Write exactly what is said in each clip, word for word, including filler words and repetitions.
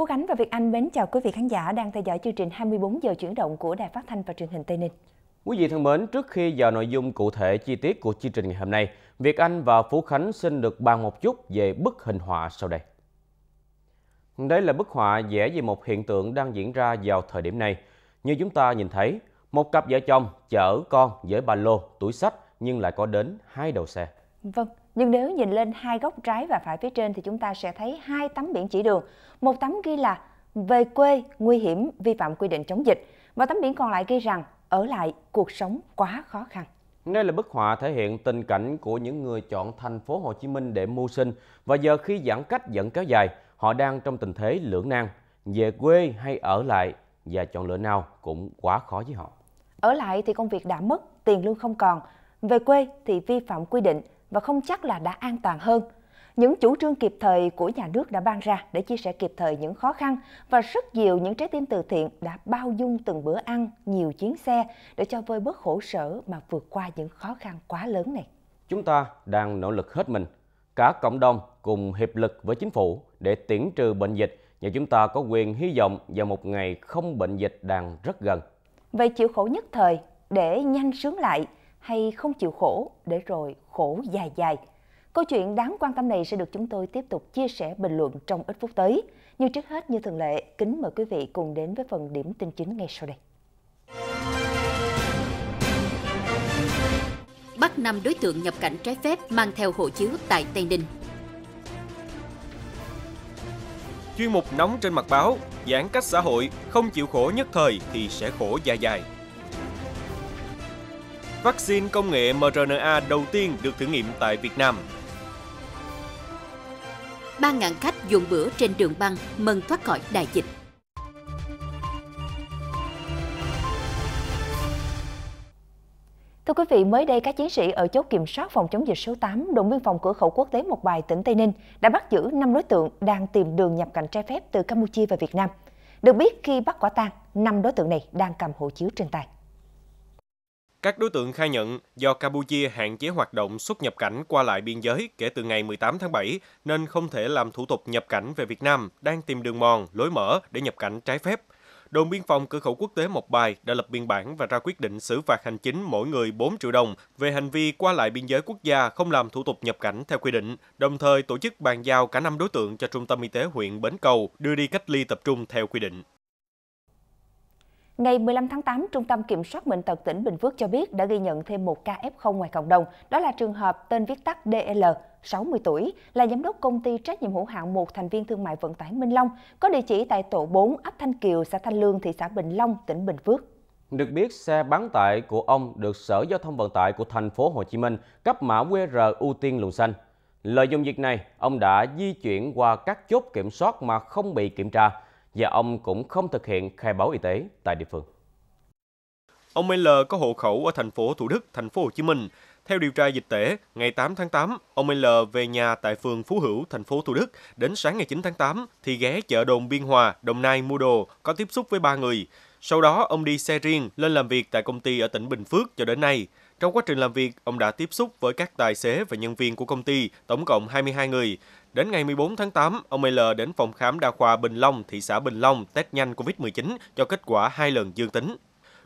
Phú Khánh và Việt Anh mến chào quý vị khán giả đang theo dõi chương trình hai mươi bốn giờ chuyển động của Đài Phát Thanh và truyền hình Tây Ninh. Quý vị thân mến, trước khi vào nội dung cụ thể chi tiết của chương trình ngày hôm nay, Việt Anh và Phú Khánh xin được bàn một chút về bức hình họa sau đây. Đây là bức họa vẽ về một hiện tượng đang diễn ra vào thời điểm này. Như chúng ta nhìn thấy, một cặp vợ chồng chở con với ba lô, túi xách nhưng lại có đến hai đầu xe. Vâng, nhưng nếu nhìn lên hai góc trái và phải phía trên thì chúng ta sẽ thấy hai tấm biển chỉ đường. Một tấm ghi là về quê nguy hiểm vi phạm quy định chống dịch và tấm biển còn lại ghi rằng ở lại cuộc sống quá khó khăn. Đây là bức họa thể hiện tình cảnh của những người chọn thành phố Hồ Chí Minh để mưu sinh và giờ khi giãn cách vẫn kéo dài, họ đang trong tình thế lưỡng nan, về quê hay ở lại và chọn lựa nào cũng quá khó với họ. Ở lại thì công việc đã mất, tiền lương không còn, về quê thì vi phạm quy định và không chắc là đã an toàn hơn. Những chủ trương kịp thời của nhà nước đã ban ra để chia sẻ kịp thời những khó khăn và rất nhiều những trái tim từ thiện đã bao dung từng bữa ăn, nhiều chuyến xe để cho vơi bớt khổ sở mà vượt qua những khó khăn quá lớn này. Chúng ta đang nỗ lực hết mình, cả cộng đồng cùng hiệp lực với chính phủ để tiễn trừ bệnh dịch và chúng ta có quyền hy vọng vào một ngày không bệnh dịch đang rất gần. Vậy chịu khổ nhất thời để nhanh sướng lại hay không chịu khổ để rồi khổ dài dài? Câu chuyện đáng quan tâm này sẽ được chúng tôi tiếp tục chia sẻ bình luận trong ít phút tới. Nhưng trước hết như thường lệ, kính mời quý vị cùng đến với phần điểm tin chính ngay sau đây. Bắt năm đối tượng nhập cảnh trái phép mang theo hộ chiếu tại Tây Ninh. Chuyên mục nóng trên mặt báo, giãn cách xã hội, không chịu khổ nhất thời thì sẽ khổ dài dài. Vaccine công nghệ mRNA đầu tiên được thử nghiệm tại Việt Nam. ba nghìn khách dùng bữa trên đường băng mừng thoát khỏi đại dịch. Thưa quý vị, mới đây các chiến sĩ ở chốt kiểm soát phòng chống dịch số tám, đồn biên phòng cửa khẩu quốc tế Mộc Bài, tỉnh Tây Ninh đã bắt giữ năm đối tượng đang tìm đường nhập cảnh trái phép từ Campuchia về Việt Nam. Được biết khi bắt quả tang, năm đối tượng này đang cầm hộ chiếu trên tay. Các đối tượng khai nhận do Campuchia hạn chế hoạt động xuất nhập cảnh qua lại biên giới kể từ ngày mười tám tháng bảy nên không thể làm thủ tục nhập cảnh về Việt Nam, đang tìm đường mòn, lối mở để nhập cảnh trái phép. Đồn biên phòng cửa khẩu quốc tế Mộc Bài đã lập biên bản và ra quyết định xử phạt hành chính mỗi người bốn triệu đồng về hành vi qua lại biên giới quốc gia không làm thủ tục nhập cảnh theo quy định, đồng thời tổ chức bàn giao cả năm đối tượng cho Trung tâm Y tế huyện Bến Cầu đưa đi cách ly tập trung theo quy định. Ngày mười lăm tháng tám, Trung tâm Kiểm soát Bệnh tật tỉnh Bình Phước cho biết đã ghi nhận thêm một ca ép không ngoài cộng đồng, đó là trường hợp tên viết tắt đê lờ, sáu mươi tuổi, là giám đốc công ty trách nhiệm hữu hạn một thành viên thương mại vận tải Minh Long, có địa chỉ tại tổ bốn, ấp Thanh Kiều, xã Thanh Lương, thị xã Bình Long, tỉnh Bình Phước. Được biết, xe bán tải của ông được Sở Giao thông Vận tải của thành phố Hồ Chí Minh cấp mã quy rờ ưu tiên luồng xanh. Lợi dụng việc này, ông đã di chuyển qua các chốt kiểm soát mà không bị kiểm tra, và ông cũng không thực hiện khai báo y tế tại địa phương. Ông L có hộ khẩu ở thành phố Thủ Đức, thành phố Hồ Chí Minh. Theo điều tra dịch tễ, ngày tám tháng tám, ông L về nhà tại phường Phú Hữu, thành phố Thủ Đức. Đến sáng ngày chín tháng tám thì ghé chợ Đồng Biên Hòa, Đồng Nai mua đồ, có tiếp xúc với ba người. Sau đó ông đi xe riêng lên làm việc tại công ty ở tỉnh Bình Phước cho đến nay. Trong quá trình làm việc, ông đã tiếp xúc với các tài xế và nhân viên của công ty, tổng cộng hai mươi hai người. Đến ngày mười bốn tháng tám, ông L đến phòng khám đa khoa Bình Long, thị xã Bình Long, test nhanh Covid mười chín cho kết quả hai lần dương tính.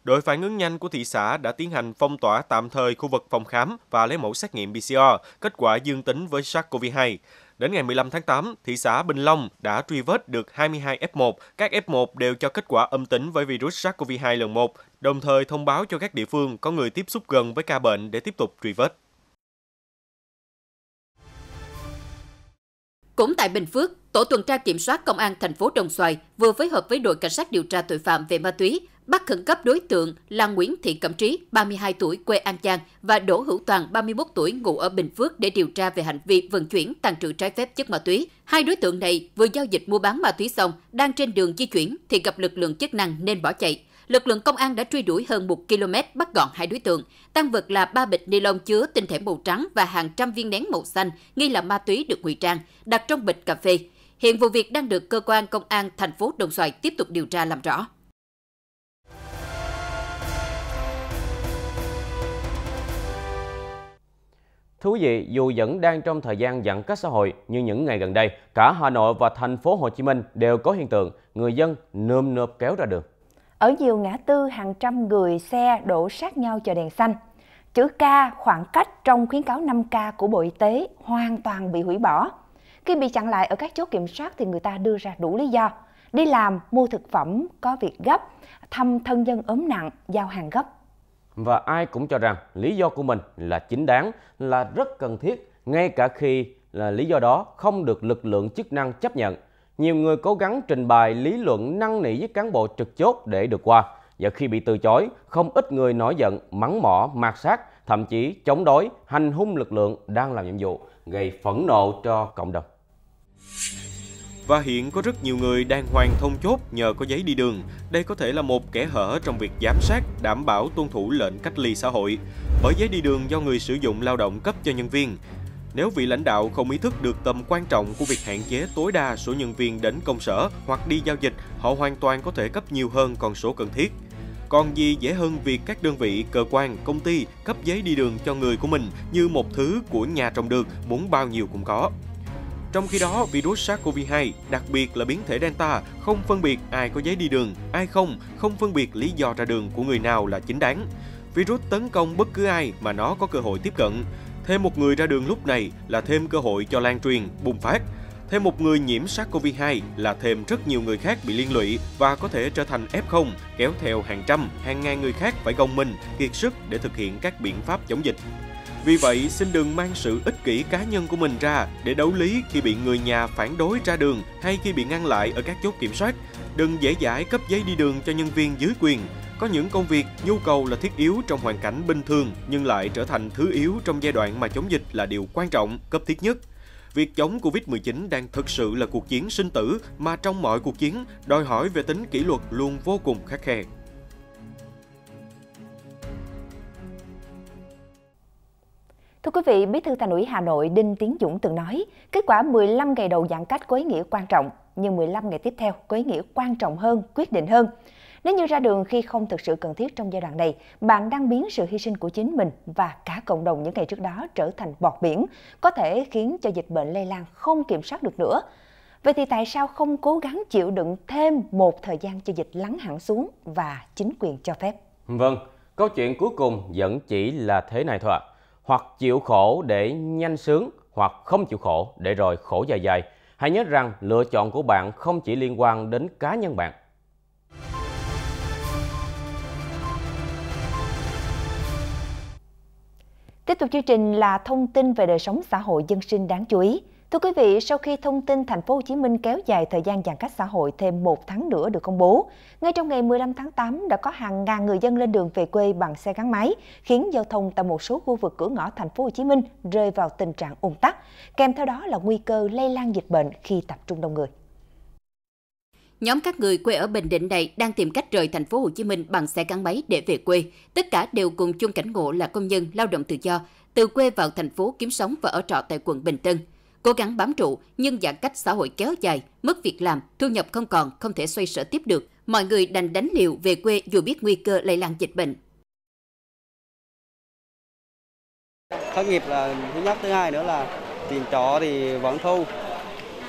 Đội phản ứng nhanh của thị xã đã tiến hành phong tỏa tạm thời khu vực phòng khám và lấy mẫu xét nghiệm pê xê rờ, kết quả dương tính với SARS-xê o vê hai. Đến ngày mười lăm tháng tám, thị xã Bình Long đã truy vết được hai mươi hai ép một. Các ép một đều cho kết quả âm tính với virus SARS-xê o vê hai lần một, đồng thời thông báo cho các địa phương có người tiếp xúc gần với ca bệnh để tiếp tục truy vết. Cũng tại Bình Phước, tổ tuần tra kiểm soát công an thành phố Đồng Xoài vừa phối hợp với đội cảnh sát điều tra tội phạm về ma túy bắt khẩn cấp đối tượng là Nguyễn Thị Cẩm Trí, ba mươi hai tuổi, quê An Giang và Đỗ Hữu Toàn, ba mươi mốt tuổi, ngụ ở Bình Phước để điều tra về hành vi vận chuyển tàng trữ trái phép chất ma túy. Hai đối tượng này vừa giao dịch mua bán ma túy xong, đang trên đường di chuyển thì gặp lực lượng chức năng nên bỏ chạy. Lực lượng công an đã truy đuổi hơn một ki lô mét bắt gọn hai đối tượng. Tang vật là ba bịch ni lông chứa tinh thể màu trắng và hàng trăm viên nén màu xanh nghi là ma túy được ngụy trang đặt trong bịch cà phê. Hiện vụ việc đang được cơ quan công an thành phố Đồng Xoài tiếp tục điều tra làm rõ. Thưa quý vị, dù vẫn đang trong thời gian giãn cách xã hội như những ngày gần đây, cả Hà Nội và thành phố Hồ Chí Minh đều có hiện tượng người dân nườm nượp kéo ra đường. Ở nhiều ngã tư, hàng trăm người xe đổ sát nhau chờ đèn xanh. Chữ K khoảng cách trong khuyến cáo năm K của Bộ Y tế hoàn toàn bị hủy bỏ. Khi bị chặn lại ở các chốt kiểm soát thì người ta đưa ra đủ lý do. Đi làm, mua thực phẩm, có việc gấp, thăm thân nhân ốm nặng, giao hàng gấp. Và ai cũng cho rằng lý do của mình là chính đáng, là rất cần thiết, ngay cả khi là lý do đó không được lực lượng chức năng chấp nhận. Nhiều người cố gắng trình bày lý luận năn nỉ với cán bộ trực chốt để được qua. Và khi bị từ chối, không ít người nổi giận, mắng mỏ, mạt sát, thậm chí chống đối, hành hung lực lượng đang làm nhiệm vụ, gây phẫn nộ cho cộng đồng. Và hiện có rất nhiều người đang hoàn thông chốt nhờ có giấy đi đường. Đây có thể là một kẽ hở trong việc giám sát, đảm bảo tuân thủ lệnh cách ly xã hội. Bởi giấy đi đường do người sử dụng lao động cấp cho nhân viên. Nếu vị lãnh đạo không ý thức được tầm quan trọng của việc hạn chế tối đa số nhân viên đến công sở hoặc đi giao dịch, họ hoàn toàn có thể cấp nhiều hơn con số cần thiết. Còn gì dễ hơn việc các đơn vị, cơ quan, công ty cấp giấy đi đường cho người của mình như một thứ của nhà trồng được, muốn bao nhiêu cũng có. Trong khi đó, virus SARS-xê o vê hai, đặc biệt là biến thể Delta, không phân biệt ai có giấy đi đường, ai không, không phân biệt lý do ra đường của người nào là chính đáng. Virus tấn công bất cứ ai mà nó có cơ hội tiếp cận. Thêm một người ra đường lúc này là thêm cơ hội cho lan truyền, bùng phát. Thêm một người nhiễm SARS-xê o vê hai là thêm rất nhiều người khác bị liên lụy và có thể trở thành ép không, kéo theo hàng trăm, hàng ngàn người khác phải gồng mình, kiệt sức để thực hiện các biện pháp chống dịch. Vì vậy, xin đừng mang sự ích kỷ cá nhân của mình ra để đấu lý khi bị người nhà phản đối ra đường hay khi bị ngăn lại ở các chốt kiểm soát. Đừng dễ dãi cấp giấy đi đường cho nhân viên dưới quyền. Có những công việc, nhu cầu là thiết yếu trong hoàn cảnh bình thường nhưng lại trở thành thứ yếu trong giai đoạn mà chống dịch là điều quan trọng, cấp thiết nhất. Việc chống Covid mười chín đang thực sự là cuộc chiến sinh tử mà trong mọi cuộc chiến đòi hỏi về tính kỷ luật luôn vô cùng khắt khe. Thưa quý vị, Bí thư Thành ủy Hà Nội Đinh Tiến Dũng từng nói, kết quả mười lăm ngày đầu giãn cách có ý nghĩa quan trọng, nhưng mười lăm ngày tiếp theo có ý nghĩa quan trọng hơn, quyết định hơn. Nếu như ra đường khi không thực sự cần thiết trong giai đoạn này, bạn đang biến sự hy sinh của chính mình và cả cộng đồng những ngày trước đó trở thành bọt biển, có thể khiến cho dịch bệnh lây lan không kiểm soát được nữa. Vậy thì tại sao không cố gắng chịu đựng thêm một thời gian cho dịch lắng hẳn xuống và chính quyền cho phép? Vâng, câu chuyện cuối cùng vẫn chỉ là thế này thôi ạ. Hoặc chịu khổ để nhanh sướng, hoặc không chịu khổ để rồi khổ dài dài. Hãy nhớ rằng lựa chọn của bạn không chỉ liên quan đến cá nhân bạn. Tiếp tục chương trình là thông tin về đời sống xã hội dân sinh đáng chú ý. Thưa quý vị, sau khi thông tin thành phố Hồ Chí Minh kéo dài thời gian giãn cách xã hội thêm một tháng nữa được công bố, ngay trong ngày mười lăm tháng tám đã có hàng ngàn người dân lên đường về quê bằng xe gắn máy, khiến giao thông tại một số khu vực cửa ngõ thành phố Hồ Chí Minh rơi vào tình trạng ùn tắc, kèm theo đó là nguy cơ lây lan dịch bệnh khi tập trung đông người. Nhóm các người quê ở Bình Định này đang tìm cách rời thành phố Hồ Chí Minh bằng xe gắn máy để về quê, tất cả đều cùng chung cảnh ngộ là công nhân lao động tự do từ quê vào thành phố kiếm sống và ở trọ tại quận Bình Tân. Cố gắng bám trụ, nhưng giãn cách xã hội kéo dài, mất việc làm, thu nhập không còn, không thể xoay sở tiếp được. Mọi người đành đánh liều về quê dù biết nguy cơ lây lan dịch bệnh. Thất nghiệp là thứ nhất, thứ hai nữa là tiền trọ thì vẫn thu.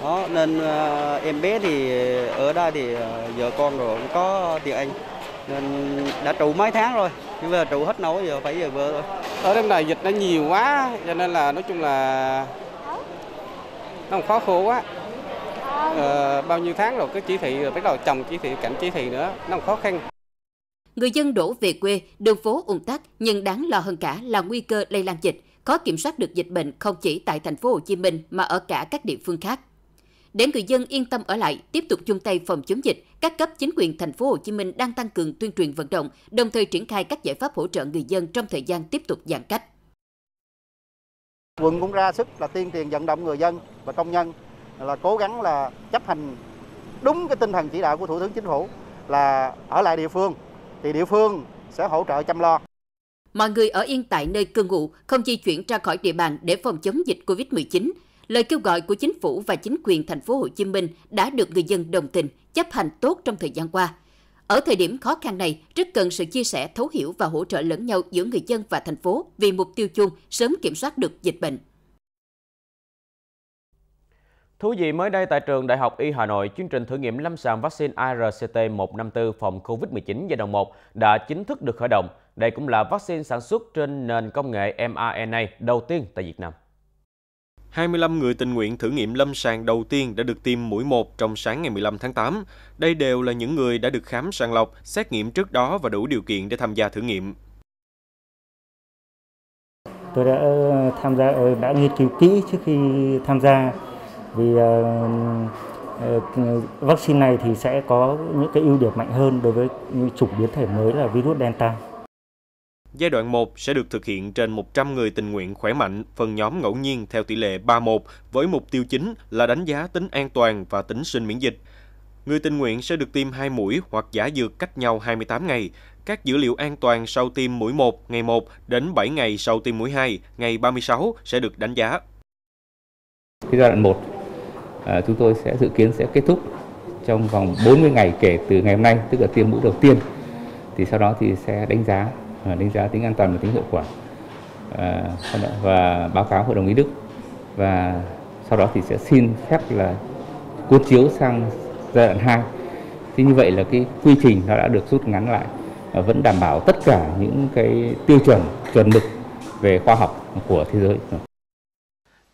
Đó, nên uh, em bé thì ở đây thì uh, vợ con rồi cũng có tiền ăn. Nên đã trụ mấy tháng rồi, nhưng mà trụ hết nổi giờ phải về vợ rồi. Ở đêm này dịch nó nhiều quá, cho nên là nói chung là nó khó khổ quá, ờ, bao nhiêu tháng rồi cái chỉ thị rồi bắt đầu chồng chỉ thị cảnh chỉ thị nữa, nó khó khăn. Người dân đổ về quê, đường phố ùn tắc, nhưng đáng lo hơn cả là nguy cơ lây lan dịch, khó kiểm soát được dịch bệnh không chỉ tại thành phố Hồ Chí Minh mà ở cả các địa phương khác. Để người dân yên tâm ở lại, tiếp tục chung tay phòng chống dịch, các cấp chính quyền thành phố Hồ Chí Minh đang tăng cường tuyên truyền vận động, đồng thời triển khai các giải pháp hỗ trợ người dân trong thời gian tiếp tục giãn cách. Quận cũng ra sức là tuyên truyền vận động người dân và công nhân là cố gắng là chấp hành đúng cái tinh thần chỉ đạo của Thủ tướng Chính phủ là ở lại địa phương thì địa phương sẽ hỗ trợ chăm lo. Mọi người ở yên tại nơi cư ngụ, không di chuyển ra khỏi địa bàn để phòng chống dịch Covid mười chín. Lời kêu gọi của chính phủ và chính quyền thành phố Hồ Chí Minh đã được người dân đồng tình chấp hành tốt trong thời gian qua. Ở thời điểm khó khăn này, rất cần sự chia sẻ, thấu hiểu và hỗ trợ lẫn nhau giữa người dân và thành phố vì mục tiêu chung sớm kiểm soát được dịch bệnh. Thú vị mới đây tại trường Đại học Y Hà Nội, chương trình thử nghiệm lâm sàng vaccine A R C T một năm tư phòng Covid mười chín giai đoạn một đã chính thức được khởi động. Đây cũng là vaccine sản xuất trên nền công nghệ mRNA đầu tiên tại Việt Nam. hai mươi lăm người tình nguyện thử nghiệm lâm sàng đầu tiên đã được tiêm mũi một trong sáng ngày mười lăm tháng tám. Đây đều là những người đã được khám sàng lọc, xét nghiệm trước đó và đủ điều kiện để tham gia thử nghiệm. Tôi đã tham gia đã nghiên cứu kỹ trước khi tham gia. Vì uh, uh, vaccine này thì sẽ có những cái ưu điểm mạnh hơn đối với chủng biến thể mới là virus Delta. Giai đoạn một sẽ được thực hiện trên một trăm người tình nguyện khỏe mạnh, phần nhóm ngẫu nhiên theo tỷ lệ ba một với mục tiêu chính là đánh giá tính an toàn và tính sinh miễn dịch. Người tình nguyện sẽ được tiêm hai mũi hoặc giả dược cách nhau hai mươi tám ngày. Các dữ liệu an toàn sau tiêm mũi một ngày một đến bảy ngày sau tiêm mũi hai ngày ba mươi sáu sẽ được đánh giá. Cái giai đoạn một À, chúng tôi sẽ dự kiến sẽ kết thúc trong vòng bốn mươi ngày kể từ ngày hôm nay, tức là tiêm mũi đầu tiên. Thì sau đó thì sẽ đánh giá đánh giá tính an toàn và tính hiệu quả à, và báo cáo Hội đồng Y Đức, và sau đó thì sẽ xin phép là cuốn chiếu sang giai đoạn hai. Thì như vậy là cái quy trình nó đã được rút ngắn lại, vẫn đảm bảo tất cả những cái tiêu chuẩn chuẩn mực về khoa học của thế giới.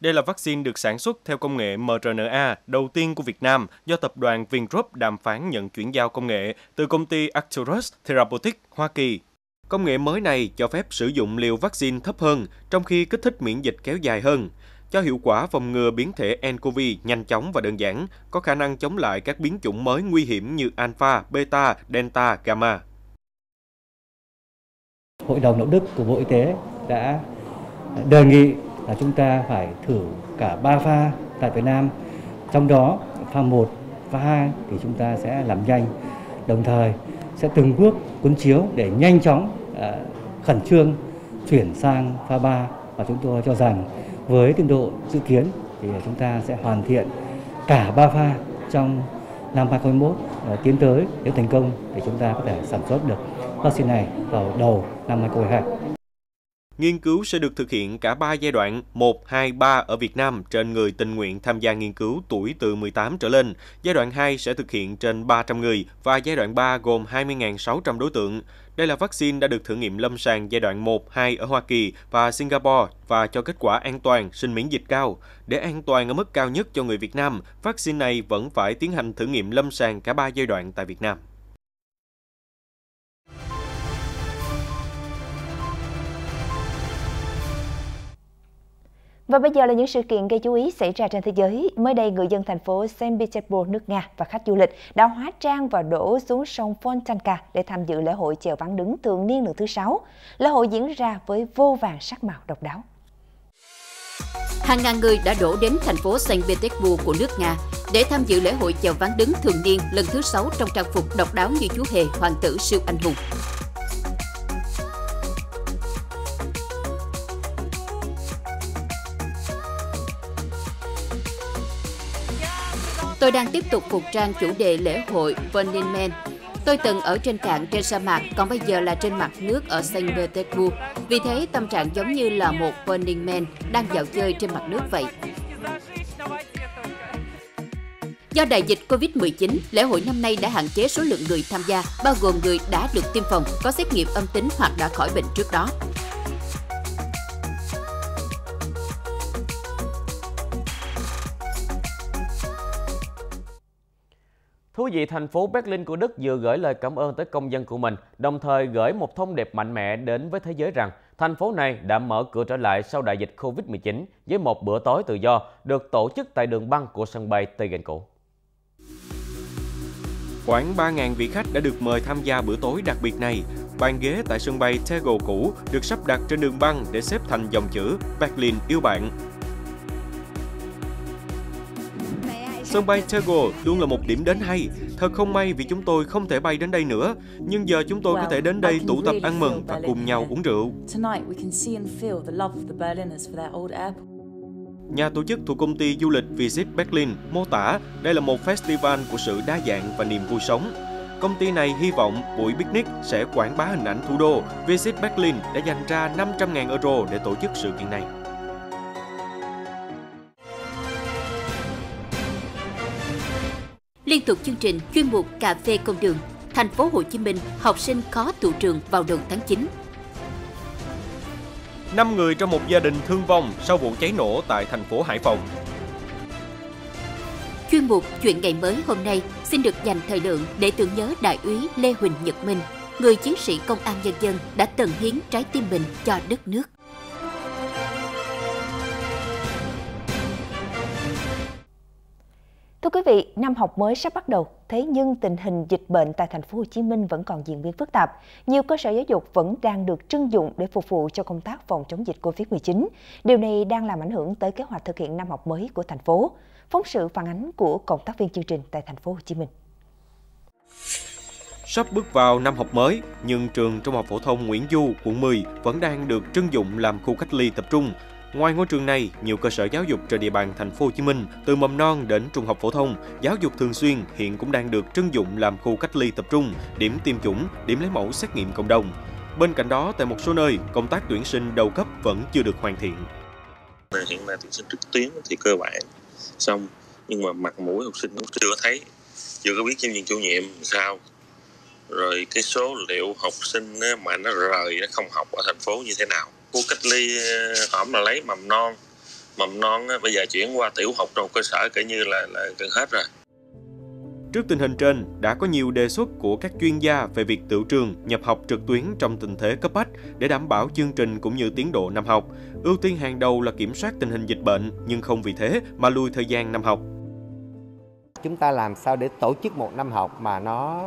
Đây là vaccine được sản xuất theo công nghệ mRNA đầu tiên của Việt Nam do tập đoàn Vingroup đàm phán nhận chuyển giao công nghệ từ công ty Arcturus Therapeutics, Hoa Kỳ. Công nghệ mới này cho phép sử dụng liều vaccine thấp hơn, trong khi kích thích miễn dịch kéo dài hơn, cho hiệu quả phòng ngừa biến thể ncov nhanh chóng và đơn giản, có khả năng chống lại các biến chủng mới nguy hiểm như Alpha, Beta, Delta, Gamma. Hội đồng đạo đức của Bộ Y tế đã đề nghị là chúng ta phải thử cả ba pha tại Việt Nam. Trong đó pha một, pha hai thì chúng ta sẽ làm nhanh, đồng thời sẽ từng bước cuốn chiếu để nhanh chóng khẩn trương chuyển sang pha ba, và chúng tôi cho rằng với tiến độ dự kiến thì chúng ta sẽ hoàn thiện cả ba pha trong năm hai không hai mốt, và tiến tới nếu thành công thì chúng ta có thể sản xuất được vaccine này vào đầu năm hai không hai hai. Nghiên cứu sẽ được thực hiện cả ba giai đoạn một, hai, ba ở Việt Nam trên người tình nguyện tham gia nghiên cứu tuổi từ mười tám trở lên. Giai đoạn hai sẽ thực hiện trên ba trăm người và giai đoạn ba gồm hai mươi nghìn sáu trăm đối tượng. Đây là vaccine đã được thử nghiệm lâm sàng giai đoạn một, hai ở Hoa Kỳ và Singapore và cho kết quả an toàn, sinh miễn dịch cao. Để an toàn ở mức cao nhất cho người Việt Nam, vaccine này vẫn phải tiến hành thử nghiệm lâm sàng cả ba giai đoạn tại Việt Nam. Và bây giờ là những sự kiện gây chú ý xảy ra trên thế giới. Mới đây, người dân thành phố Saint Petersburg, nước Nga và khách du lịch đã hóa trang và đổ xuống sông Fontanka để tham dự lễ hội chèo ván đứng thường niên lần thứ sáu. Lễ hội diễn ra với vô vàn sắc màu độc đáo. Hàng ngàn người đã đổ đến thành phố Saint Petersburg của nước Nga để tham dự lễ hội chèo ván đứng thường niên lần thứ sáu trong trang phục độc đáo như chú hề, hoàng tử, siêu anh hùng. Tôi đang tiếp tục phục trang chủ đề lễ hội Burning Man. Tôi từng ở trên cạn, trên sa mạc, còn bây giờ là trên mặt nước ở Saint Petersburg. Vì thế, tâm trạng giống như là một Burning Man đang dạo chơi trên mặt nước vậy. Do đại dịch Covid mười chín, lễ hội năm nay đã hạn chế số lượng người tham gia, bao gồm người đã được tiêm phòng, có xét nghiệm âm tính hoặc đã khỏi bệnh trước đó. Thú vị, thành phố Berlin của Đức vừa gửi lời cảm ơn tới công dân của mình, đồng thời gửi một thông điệp mạnh mẽ đến với thế giới rằng thành phố này đã mở cửa trở lại sau đại dịch Covid mười chín với một bữa tối tự do được tổ chức tại đường băng của sân bay Tegel cũ. Khoảng ba nghìn vị khách đã được mời tham gia bữa tối đặc biệt này. Bàn ghế tại sân bay Tegel cũ được sắp đặt trên đường băng để xếp thành dòng chữ Berlin yêu bạn. Sân bay Tegel luôn là một điểm đến hay. Thật không may vì chúng tôi không thể bay đến đây nữa, nhưng giờ chúng tôi có thể đến đây tụ tập ăn mừng và cùng nhau uống rượu. Nhà tổ chức thuộc công ty du lịch Visit Berlin mô tả đây là một festival của sự đa dạng và niềm vui sống. Công ty này hy vọng buổi picnic sẽ quảng bá hình ảnh thủ đô. Visit Berlin đã dành ra năm trăm nghìn euro để tổ chức sự kiện này. Liên tục chương trình chuyên mục Cà phê công đường, thành phố Hồ Chí Minh học sinh khó tụ trường vào đầu tháng chín. năm người trong một gia đình thương vong sau vụ cháy nổ tại thành phố Hải Phòng. Chuyên mục Chuyện ngày mới hôm nay xin được dành thời lượng để tưởng nhớ Đại úy Lê Huỳnh Nhật Minh, người chiến sĩ công an nhân dân đã từng hiến trái tim mình cho đất nước. Thưa quý vị, năm học mới sắp bắt đầu, thế nhưng tình hình dịch bệnh tại thành phố Hồ Chí Minh vẫn còn diễn biến phức tạp. Nhiều cơ sở giáo dục vẫn đang được trưng dụng để phục vụ cho công tác phòng chống dịch Covid mười chín. Điều này đang làm ảnh hưởng tới kế hoạch thực hiện năm học mới của thành phố. Phóng sự phản ánh của cộng tác viên chương trình tại thành phố Hồ Chí Minh. Sắp bước vào năm học mới, nhưng trường Trung học phổ thông Nguyễn Du, quận mười vẫn đang được trưng dụng làm khu cách ly tập trung. Ngoài ngôi trường này, nhiều cơ sở giáo dục trên địa bàn thành phố Hồ Chí Minh, từ mầm non đến trung học phổ thông, giáo dục thường xuyên hiện cũng đang được trưng dụng làm khu cách ly tập trung, điểm tiêm chủng, điểm lấy mẫu xét nghiệm cộng đồng. Bên cạnh đó, tại một số nơi, công tác tuyển sinh đầu cấp vẫn chưa được hoàn thiện. Hiện nay tuyển sinh trực tuyến thì cơ bản xong, nhưng mà mặt mũi học sinh cũng chưa có thấy, chưa có biết chương trình chủ nhiệm sao. Rồi cái số liệu học sinh mà nó rời, nó không học ở thành phố như thế nào. Khu cách ly hỏng là lấy mầm non, mầm non bây giờ chuyển qua tiểu học trong cơ sở kể như là, là gần hết rồi. Trước tình hình trên, đã có nhiều đề xuất của các chuyên gia về việc tựu trường nhập học trực tuyến trong tình thế cấp bách để đảm bảo chương trình cũng như tiến độ năm học. Ưu tiên hàng đầu là kiểm soát tình hình dịch bệnh, nhưng không vì thế mà lùi thời gian năm học. Chúng ta làm sao để tổ chức một năm học mà nó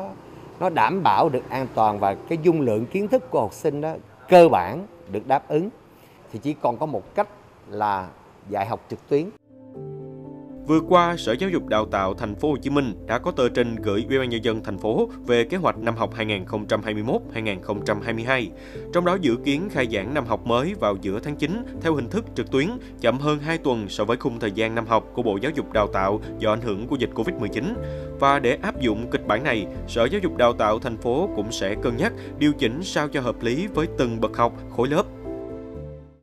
nó đảm bảo được an toàn và cái dung lượng kiến thức của học sinh đó cơ bản được đáp ứng, thì chỉ còn có một cách là dạy học trực tuyến. Vừa qua, Sở Giáo dục Đào tạo Thành phố Hồ Chí Minh đã có tờ trình gửi Ủy ban nhân dân thành phố về kế hoạch năm học hai nghìn không trăm hai mươi mốt hai nghìn không trăm hai mươi hai. Trong đó dự kiến khai giảng năm học mới vào giữa tháng chín theo hình thức trực tuyến, chậm hơn hai tuần so với khung thời gian năm học của Bộ Giáo dục Đào tạo do ảnh hưởng của dịch Covid mười chín. Và để áp dụng kịch bản này, Sở Giáo dục Đào tạo thành phố cũng sẽ cân nhắc điều chỉnh sao cho hợp lý với từng bậc học, khối lớp.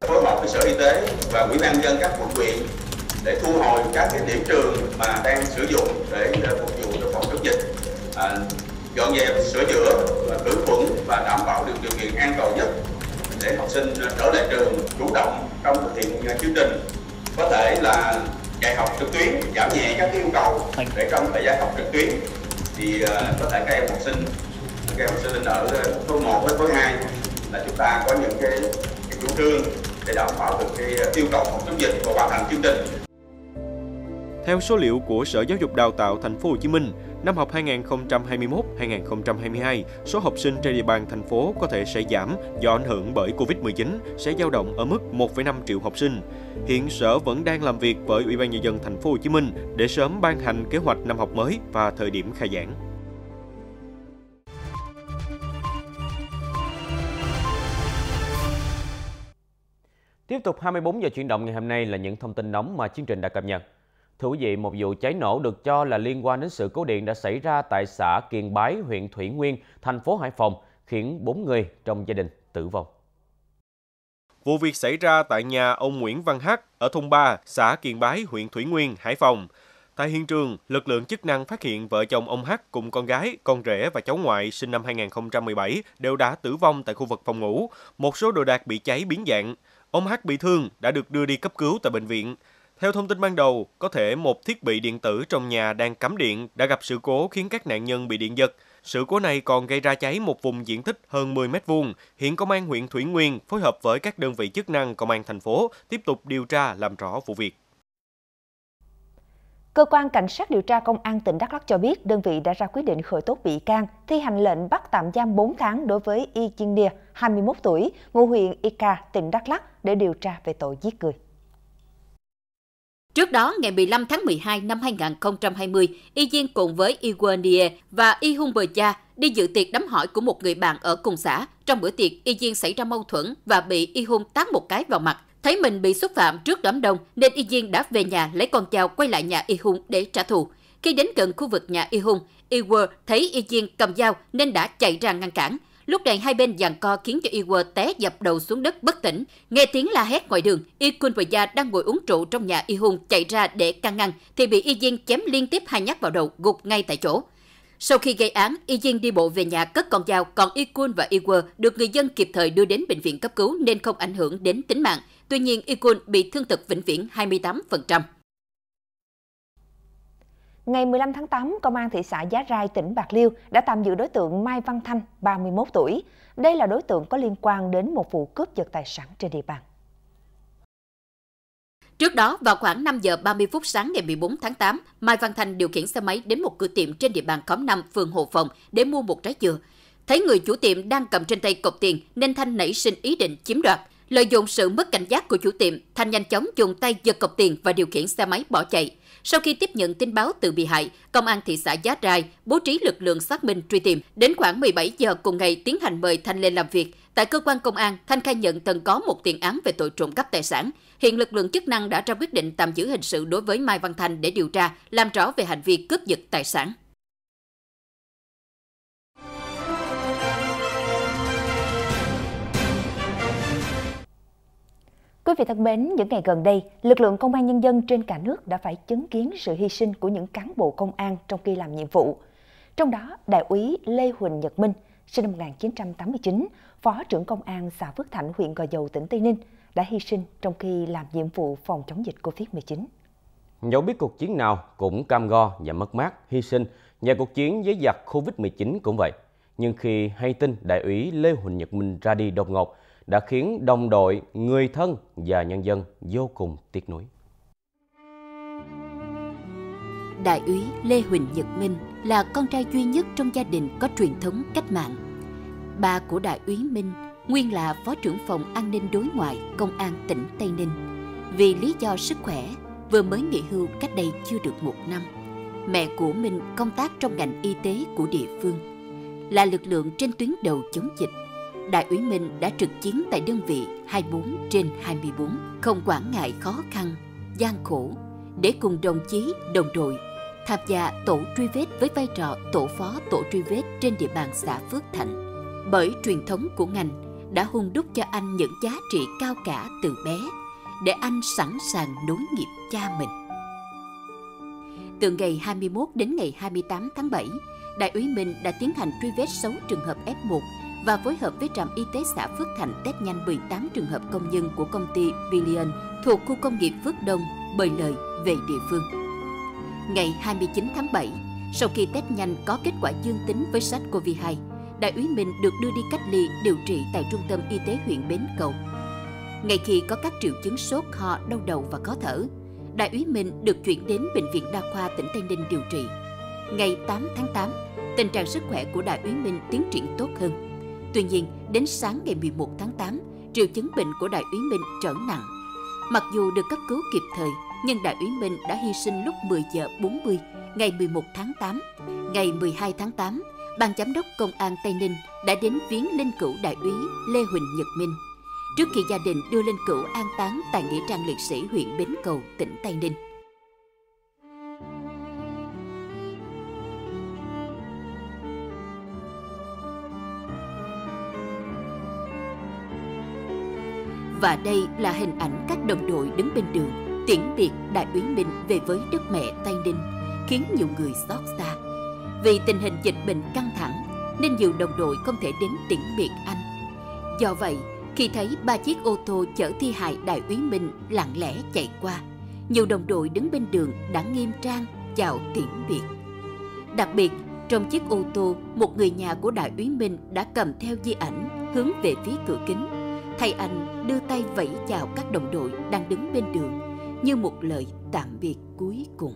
Phối hợp với Sở Y tế và Ủy ban nhân dân các quận huyện để thu hồi các cái điểm trường mà đang sử dụng để phục vụ cho phòng chống dịch, à, dọn dẹp, sửa chữa, khử khuẩn và đảm bảo được điều kiện an toàn nhất để học sinh trở lại trường chủ động trong thực hiện chương trình, có thể là dạy học trực tuyến, giảm nhẹ các yêu cầu để trong thời gian học trực tuyến thì à, có thể các em học sinh các em học sinh ở khối một với khối hai là chúng ta có những cái, cái chủ trương để đảm bảo được cái yêu cầu phòng chống dịch và hoàn thành chương trình. Theo số liệu của Sở Giáo dục Đào tạo Thành phố Hồ Chí Minh, năm học hai nghìn không trăm hai mươi mốt hai nghìn không trăm hai mươi hai, số học sinh trên địa bàn thành phố có thể sẽ giảm do ảnh hưởng bởi Covid mười chín sẽ dao động ở mức một phẩy năm triệu học sinh. Hiện Sở vẫn đang làm việc với Ủy ban nhân dân Thành phố Hồ Chí Minh để sớm ban hành kế hoạch năm học mới và thời điểm khai giảng. Tiếp tục hai mươi bốn giờ chuyển động ngày hôm nay là những thông tin nóng mà chương trình đã cập nhật. Thưa quý vị, một vụ cháy nổ được cho là liên quan đến sự cố điện đã xảy ra tại xã Kiên Bái, huyện Thủy Nguyên, thành phố Hải Phòng, khiến bốn người trong gia đình tử vong. Vụ việc xảy ra tại nhà ông Nguyễn Văn Hắc ở thôn ba, xã Kiên Bái, huyện Thủy Nguyên, Hải Phòng. Tại hiện trường, lực lượng chức năng phát hiện vợ chồng ông Hắc cùng con gái, con rể và cháu ngoại sinh năm hai nghìn không trăm mười bảy đều đã tử vong tại khu vực phòng ngủ. Một số đồ đạc bị cháy biến dạng. Ông Hắc bị thương đã được đưa đi cấp cứu tại bệnh viện. Theo thông tin ban đầu, có thể một thiết bị điện tử trong nhà đang cắm điện đã gặp sự cố khiến các nạn nhân bị điện giật. Sự cố này còn gây ra cháy một vùng diện tích hơn mười mét vuông. Hiện Công an huyện Thủy Nguyên phối hợp với các đơn vị chức năng Công an thành phố tiếp tục điều tra làm rõ vụ việc. Cơ quan Cảnh sát điều tra Công an tỉnh Đắk Lắk cho biết đơn vị đã ra quyết định khởi tố bị can, thi hành lệnh bắt tạm giam bốn tháng đối với Y Chin Nia, hai mươi mốt tuổi, ngụ huyện Eka, tỉnh Đắk Lắk để điều tra về tội giết người. Trước đó, ngày mười lăm tháng mười hai năm hai nghìn không trăm hai mươi, Y Diên cùng với Y Guernier và Y Hung Bờ Cha đi dự tiệc đám hỏi của một người bạn ở cùng xã. Trong bữa tiệc, Y Diên xảy ra mâu thuẫn và bị Y Hung tát một cái vào mặt. Thấy mình bị xúc phạm trước đám đông nên Y Diên đã về nhà lấy con dao quay lại nhà Y Hung để trả thù. Khi đến gần khu vực nhà Y Hung, Ewer thấy Y Diên cầm dao nên đã chạy ra ngăn cản. Lúc này hai bên giằng co khiến cho Ewer té dập đầu xuống đất bất tỉnh. Nghe tiếng la hét ngoài đường, Y Kun và Gia đang ngồi uống rượu trong nhà Y Hùng chạy ra để can ngăn thì bị Y Diên chém liên tiếp hai nhát vào đầu, gục ngay tại chỗ. Sau khi gây án, Y Diên đi bộ về nhà cất con dao, còn Y Kun và Ewer được người dân kịp thời đưa đến bệnh viện cấp cứu nên không ảnh hưởng đến tính mạng. Tuy nhiên, Y Kun bị thương tật vĩnh viễn hai mươi tám phần trăm. Ngày mười lăm tháng tám, Công an thị xã Giá Rai, tỉnh Bạc Liêu đã tạm giữ đối tượng Mai Văn Thanh, ba mươi mốt tuổi. Đây là đối tượng có liên quan đến một vụ cướp giật tài sản trên địa bàn. Trước đó, vào khoảng năm giờ ba mươi phút sáng ngày mười bốn tháng tám, Mai Văn Thanh điều khiển xe máy đến một cửa tiệm trên địa bàn khóm năm, phường Hồ Phòng để mua một trái dừa. Thấy người chủ tiệm đang cầm trên tay cọc tiền nên Thanh nảy sinh ý định chiếm đoạt. Lợi dụng sự mất cảnh giác của chủ tiệm, Thanh nhanh chóng dùng tay giật cọc tiền và điều khiển xe máy bỏ chạy. Sau khi tiếp nhận tin báo từ bị hại, Công an thị xã Giá Rai bố trí lực lượng xác minh truy tìm. Đến khoảng mười bảy giờ cùng ngày tiến hành mời Thanh lên làm việc. Tại cơ quan công an, Thanh khai nhận từng có một tiền án về tội trộm cắp tài sản. Hiện lực lượng chức năng đã ra quyết định tạm giữ hình sự đối với Mai Văn Thanh để điều tra, làm rõ về hành vi cướp giật tài sản. Quý vị thân mến, những ngày gần đây, lực lượng công an nhân dân trên cả nước đã phải chứng kiến sự hy sinh của những cán bộ công an trong khi làm nhiệm vụ. Trong đó, Đại úy Lê Huỳnh Nhật Minh, sinh năm một nghìn chín trăm tám mươi chín, Phó trưởng Công an xã Phước Thạnh, huyện Gò Dầu, tỉnh Tây Ninh, đã hy sinh trong khi làm nhiệm vụ phòng chống dịch Covid mười chín. Dẫu biết cuộc chiến nào cũng cam go và mất mát, hy sinh, và cuộc chiến với giặc Covid mười chín cũng vậy. Nhưng khi hay tin Đại úy Lê Huỳnh Nhật Minh ra đi đột ngột, đã khiến đồng đội, người thân và nhân dân vô cùng tiếc nuối. Đại úy Lê Huỳnh Nhật Minh là con trai duy nhất trong gia đình có truyền thống cách mạng. Ba của Đại úy Minh nguyên là Phó trưởng phòng an ninh đối ngoại Công an tỉnh Tây Ninh. Vì lý do sức khỏe, vừa mới nghỉ hưu cách đây chưa được một năm. Mẹ của Minh công tác trong ngành y tế của địa phương, là lực lượng trên tuyến đầu chống dịch. Đại úy Minh đã trực chiến tại đơn vị hai mươi bốn trên hai mươi bốn, không quản ngại khó khăn, gian khổ, để cùng đồng chí, đồng đội tham gia tổ truy vết với vai trò tổ phó tổ truy vết trên địa bàn xã Phước Thạnh. Bởi truyền thống của ngành đã hun đúc cho anh những giá trị cao cả từ bé, để anh sẵn sàng nối nghiệp cha mình. Từ ngày hai mươi mốt đến ngày hai mươi tám tháng bảy, Đại úy Minh đã tiến hành truy vết sáu trường hợp F một, và phối hợp với trạm y tế xã Phước Thạnh test nhanh mười tám trường hợp công nhân của công ty Berlin thuộc khu công nghiệp Phước Đông, Bời Lời về địa phương. Ngày hai mươi chín tháng bảy, sau khi test nhanh có kết quả dương tính với SARS-xê o vê hai, Đại úy Minh được đưa đi cách ly điều trị tại trung tâm y tế huyện Bến Cầu. Ngay khi có các triệu chứng sốt, ho, đau đầu và khó thở, Đại úy Minh được chuyển đến Bệnh viện Đa khoa tỉnh Tây Ninh điều trị. Ngày tám tháng tám, tình trạng sức khỏe của Đại úy Minh tiến triển tốt hơn. Tuy nhiên, đến sáng ngày mười một tháng tám, triệu chứng bệnh của Đại úy Minh trở nặng. Mặc dù được cấp cứu kịp thời, nhưng Đại úy Minh đã hy sinh lúc mười giờ bốn mươi ngày mười một tháng tám. Ngày mười hai tháng tám, Ban Giám đốc Công an Tây Ninh đã đến viếng linh cữu Đại úy Lê Huỳnh Nhật Minh, trước khi gia đình đưa linh cữu an táng tại nghĩa trang liệt sĩ huyện Bến Cầu, tỉnh Tây Ninh. Và đây là hình ảnh các đồng đội đứng bên đường tiễn biệt Đại úy Minh về với đất mẹ Tây Ninh, khiến nhiều người xót xa. Vì tình hình dịch bệnh căng thẳng nên nhiều đồng đội không thể đến tiễn biệt anh. Do vậy, khi thấy ba chiếc ô tô chở thi hài Đại úy Minh lặng lẽ chạy qua, nhiều đồng đội đứng bên đường đã nghiêm trang chào tiễn biệt. Đặc biệt, trong chiếc ô tô, một người nhà của Đại úy Minh đã cầm theo di ảnh hướng về phía cửa kính. Thầy anh đưa tay vẫy chào các đồng đội đang đứng bên đường như một lời tạm biệt cuối cùng.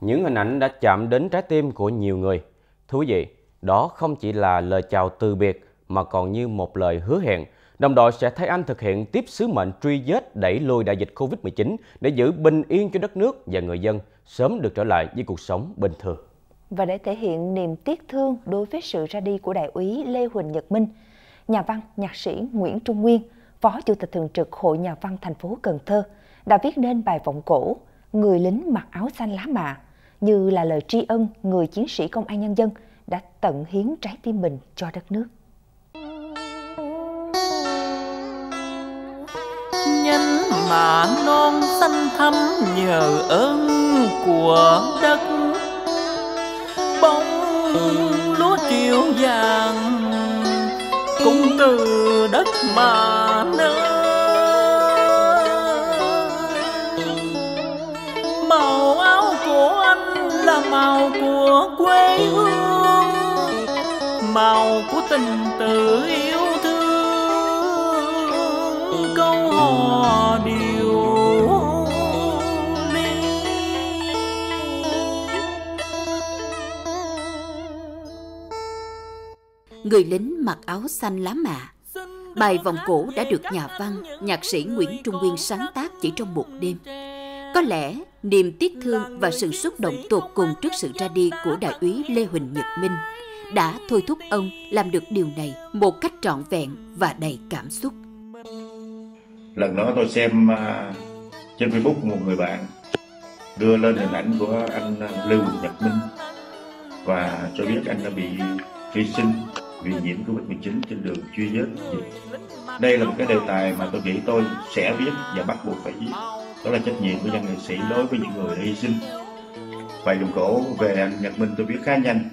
Những hình ảnh đã chạm đến trái tim của nhiều người. Thưa quý vị, đó không chỉ là lời chào từ biệt mà còn như một lời hứa hẹn. Đồng đội sẽ thay anh thực hiện tiếp sứ mệnh truy vết, đẩy lùi đại dịch Covid mười chín để giữ bình yên cho đất nước và người dân sớm được trở lại với cuộc sống bình thường. Và để thể hiện niềm tiếc thương đối với sự ra đi của Đại úy Lê Huỳnh Nhật Minh, nhà văn, nhạc sĩ Nguyễn Trung Nguyên, Phó Chủ tịch Thường trực Hội Nhà văn thành phố Cần Thơ đã viết nên bài vọng cổ người lính mặc áo xanh lá mạ như là lời tri ân người chiến sĩ công an nhân dân đã tận hiến trái tim mình cho đất nước. Nhân mà non xanh thắm nhờ ơn của đất, bóng lúa chiều vàng cũng từ đất mà nở. Màu áo của anh là màu của quê hương, màu của tình tự yêu thương, câu hò điều ly. Người lính mặc áo xanh lá mạ, bài vòng cổ đã được nhà văn, nhạc sĩ Nguyễn Trung Nguyên sáng tác chỉ trong một đêm. Có lẽ niềm tiếc thương và sự xúc động tột cùng trước sự ra đi của đại úy Lê Huỳnh Nhật Minh đã thôi thúc ông làm được điều này một cách trọn vẹn và đầy cảm xúc. Lần đó tôi xem trên Facebook một người bạn đưa lên hình ảnh của anh Lê Huỳnh Nhật Minh và cho biết anh đã bị hy sinh vì nhiễm covid mười chín trên đường truy vết dịch. Đây là một cái đề tài mà tôi nghĩ tôi sẽ viết và bắt buộc phải viết. Đó là trách nhiệm của văn nghệ sĩ đối với những người hy sinh. Bài vòng cổ về anh Nhật Minh tôi viết khá nhanh,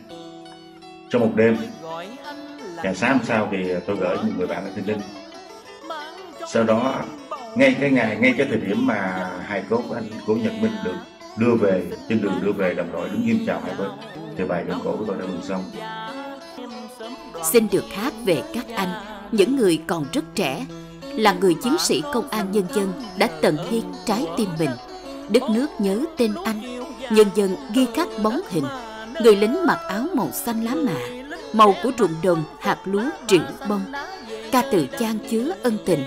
trong một đêm. Và sáng sau thì tôi gửi một người bạn ở Tây Ninh. Sau đó, ngay cái ngày, ngay cái thời điểm mà hài cốt anh của Nhật Minh được đưa về, trên đường đưa về đồng đội đứng nghiêm chào hai bên, thì bài vòng cổ của tôi đã gần xong. Xin được hát về các anh, những người còn rất trẻ, là người chiến sĩ công an nhân dân đã tận hiến trái tim mình. Đất nước nhớ tên anh, nhân dân ghi khắc bóng hình. Người lính mặc áo màu xanh lá mạ, màu của ruộng đồng, hạt lúa, triệu bông. Ca từ chan chứa ân tình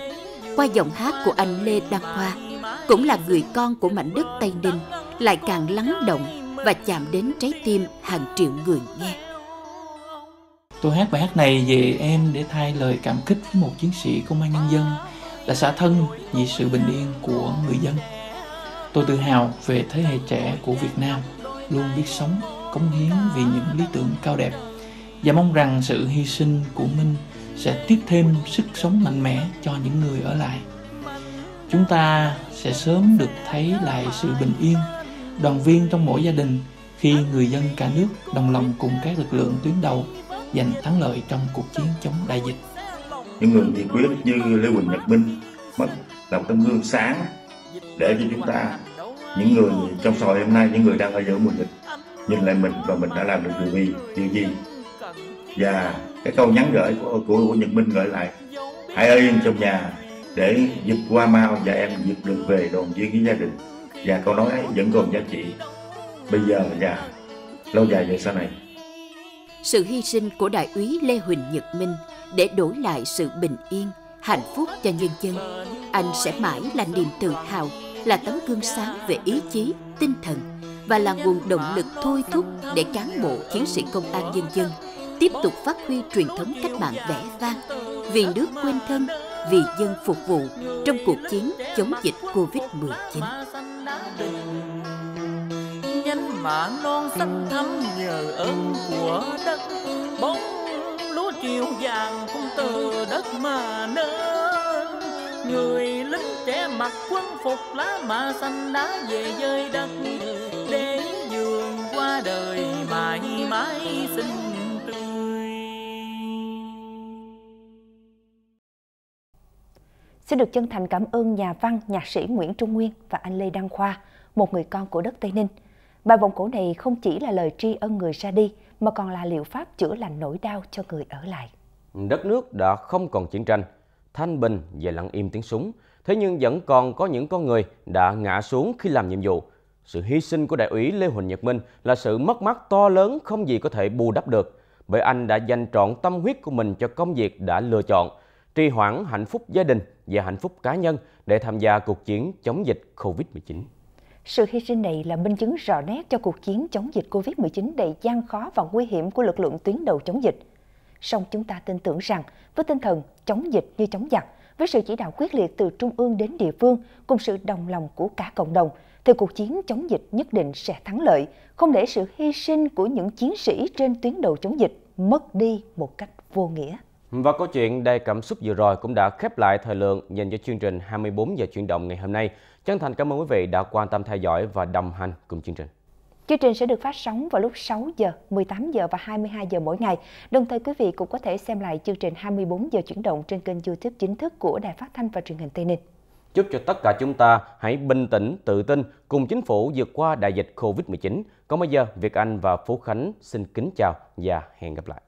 qua giọng hát của anh Lê Đăng Khoa, cũng là người con của mảnh đất Tây Ninh, lại càng lắng động và chạm đến trái tim hàng triệu người nghe. Tôi hát bài hát này về em để thay lời cảm kích với một chiến sĩ công an nhân dân đã xả thân vì sự bình yên của người dân. Tôi tự hào về thế hệ trẻ của Việt Nam luôn biết sống, cống hiến vì những lý tưởng cao đẹp và mong rằng sự hy sinh của Minh sẽ tiếp thêm sức sống mạnh mẽ cho những người ở lại. Chúng ta sẽ sớm được thấy lại sự bình yên, đoàn viên trong mỗi gia đình khi người dân cả nước đồng lòng cùng các lực lượng tuyến đầu giành thắng lợi trong cuộc chiến chống đại dịch. Những người nhiệt huyết như Lê Huỳnh Nhật Minh là một tấm gương sáng để cho chúng ta, những người trong xã hội hôm nay, những người đang ở giữa mùa dịch, nhìn lại mình và mình đã làm được điều gì, điều gì. Và cái câu nhắn gửi của, của, của Nhật Minh gửi lại: hãy ở yên trong nhà để dịch qua mau và em dịch được về đoàn viên với gia đình. Và câu nói ấy vẫn còn giá trị bây giờ và lâu dài về sau này. Sự hy sinh của đại úy Lê Huỳnh Nhật Minh để đổi lại sự bình yên, hạnh phúc cho nhân dân. Anh sẽ mãi là niềm tự hào, là tấm gương sáng về ý chí, tinh thần và là nguồn động lực thôi thúc để cán bộ chiến sĩ công an nhân dân tiếp tục phát huy truyền thống cách mạng vẻ vang, vì nước quên thân, vì dân phục vụ trong cuộc chiến chống dịch covid mười chín. Nhân mà non xanh thắm nhờ ơn của đất, bóng lúa chiều vàng cũng từ đất mà nở. Người lính trẻ mặc quân phục lá mạ xanh đá về với đất để dường qua đời mãi mãi xinh tươi. Xin được chân thành cảm ơn nhà văn, nhạc sĩ Nguyễn Trung Nguyên và anh Lê Đăng Khoa, một người con của đất Tây Ninh. Bài vòng cổ này không chỉ là lời tri ân người ra đi, mà còn là liệu pháp chữa lành nỗi đau cho người ở lại. Đất nước đã không còn chiến tranh, thanh bình và lặng im tiếng súng. Thế nhưng vẫn còn có những con người đã ngã xuống khi làm nhiệm vụ. Sự hy sinh của đại úy Lê Huỳnh Nhật Minh là sự mất mát to lớn không gì có thể bù đắp được. Bởi anh đã dành trọn tâm huyết của mình cho công việc đã lựa chọn, trì hoãn hạnh phúc gia đình và hạnh phúc cá nhân để tham gia cuộc chiến chống dịch covid mười chín. Sự hy sinh này là minh chứng rõ nét cho cuộc chiến chống dịch covid mười chín đầy gian khó và nguy hiểm của lực lượng tuyến đầu chống dịch. Song chúng ta tin tưởng rằng với tinh thần chống dịch như chống giặc, với sự chỉ đạo quyết liệt từ trung ương đến địa phương cùng sự đồng lòng của cả cộng đồng, thì cuộc chiến chống dịch nhất định sẽ thắng lợi, không để sự hy sinh của những chiến sĩ trên tuyến đầu chống dịch mất đi một cách vô nghĩa. Và câu chuyện đầy cảm xúc vừa rồi cũng đã khép lại thời lượng dành cho chương trình hai mươi bốn giờ chuyển động ngày hôm nay. Chân thành cảm ơn quý vị đã quan tâm theo dõi và đồng hành cùng chương trình. Chương trình sẽ được phát sóng vào lúc sáu giờ, mười tám giờ và hai mươi hai giờ mỗi ngày. Đồng thời quý vị cũng có thể xem lại chương trình hai mươi bốn giờ chuyển động trên kênh YouTube chính thức của Đài Phát Thanh và truyền hình Tây Ninh. Chúc cho tất cả chúng ta hãy bình tĩnh, tự tin cùng chính phủ vượt qua đại dịch Covid mười chín. Còn bây giờ, Việt Anh và Phú Khánh xin kính chào và hẹn gặp lại.